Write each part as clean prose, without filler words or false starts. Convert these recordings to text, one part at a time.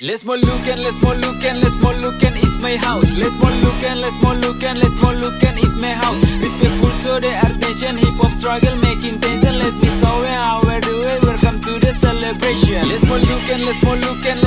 Lessmoluccan is my house. Lessmoluccan is my house. Respectful to the art nation, hip hop struggle making tension. Let me show you how I do it. Welcome to the celebration. Lessmoluccan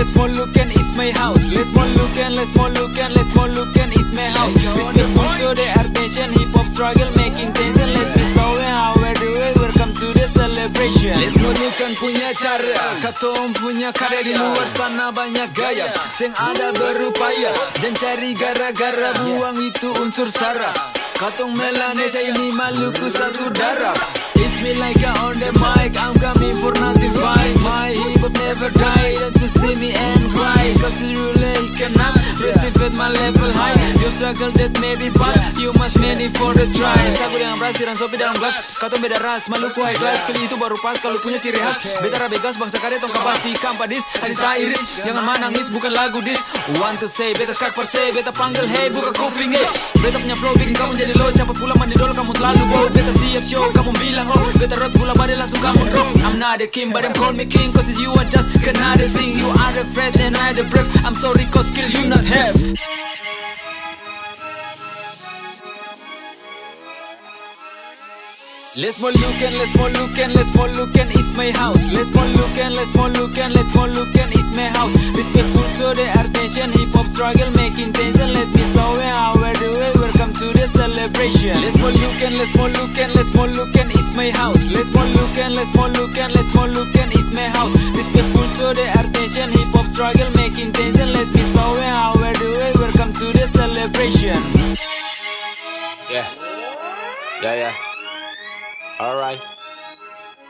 is my house. Lessmoluccan is my house. Respectful to the art nation, hip hop struggle making tension. Let me show you how I do it. Welcome to the celebration. Lessmoluccan punya cara, Katom punya karya. Di luar sana banyak gaya, sing ada berupaya. Jangan cari gara-gara, buang itu unsur sara. Katong Melanesia ini Maluku satu darah. It's me like I on the mic, I'm coming for 95. My hip hop never die, don't you see me and cry. Cause you really cannot receive at my level high. You struggle that maybe but you must made it for the try. Sagu dengan beras, tiran sopi dalam gelas. Katong beda ras, Maluku high class. Kali itu baru pas kalau punya ciri khas. Betara begas, bangsa karya tongka pasti kampadis. Adita iris, jangan manangis, bukan lagu dis. Want to say, beta skak per se, beta panggil hey, buka kuping eh. Beta punya flow bikin kamu jadi lo, cepat pulang mandi dulu kamu terlalu wow. Beta siap show, kamu bilang oh, beta rap pula badai langsung kamu drop. I'm not a king, but them call me king, cause you are just another thing. You are the friend and I the brave. I'm sorry cause skill you not have. Lessmoluccan is my house. Lessmoluccan is my house. Respectful to the art nation, hip hop struggle making tension. Let me show you how I do it. Welcome to the celebration. Lessmoluccan is my house. Lessmoluccan is my house. Respectful to the art nation, hip hop struggle making tension. Let me show you how I do it. Welcome to the celebration. Yeah, yeah, yeah. Alright,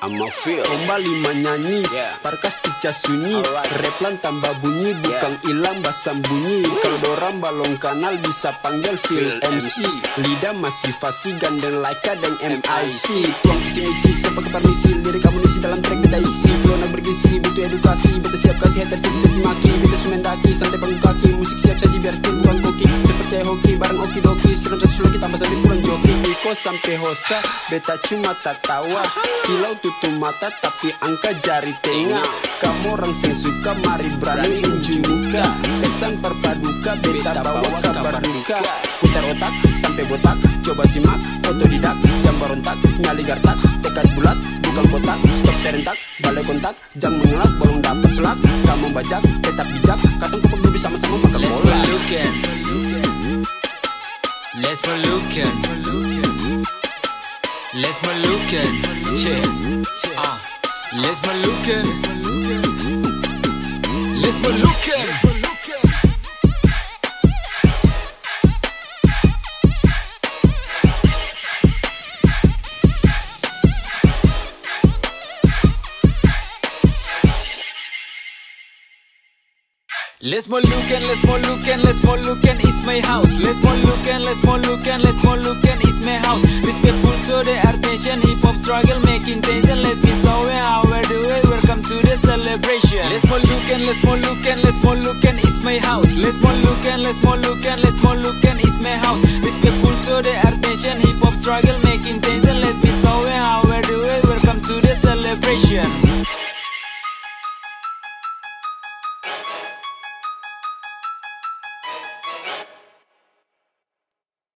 I'm a feel. Kembali menyanyi, yeah. Parkas pecah sunyi, right. Replan tambah bunyi, bukan yeah. Hilang basam bunyi. Kalau dorang balong kanal bisa panggil feel MC. Lidah masih fasih gandeng laika dan MIC. Tuang visi misi sebagai permisi, lirik amunisi dalam track kita isi. Flow nak bergisi, butuh edukasi, betul siap kasih haters betul semaki, betul semendaki santai bangun kaki, musik siap saji biar setir bukan koki. Sepercaya hoki, bareng oki doki, seronjak seronjak kita tambah sambil pulang joki. Kau sampai hosa, beta cuma tak tawa. Silau tutup mata tapi angka jari tengah. Kamu orang yang suka, mari berani unjuk muka. Kesan perpaduka, beta bawa kabar duka. Putar otak, sampai botak, coba simak, otodidak. Jambar ontak, nyali gartak, tekad bulat, bukan kotak. Stop serentak, balai kontak, jangan mengelak, bolong dapat selak. Kamu bajak, tetap bijak, katong kepak dubi sama-sama pakai bola. Lessmoluccan, yeah. Lessmoluccan, Lessmoluccan. Lessmoluccan is my house. Lessmoluccan is my house. Respectful to the art nation, hip hop struggle making tension. Let me show you how I do it. Welcome to the celebration. Lessmoluccan is my house. Lessmoluccan is my house. Respectful to the art nation, hip hop struggle making tension. Let me show you how I do it. Welcome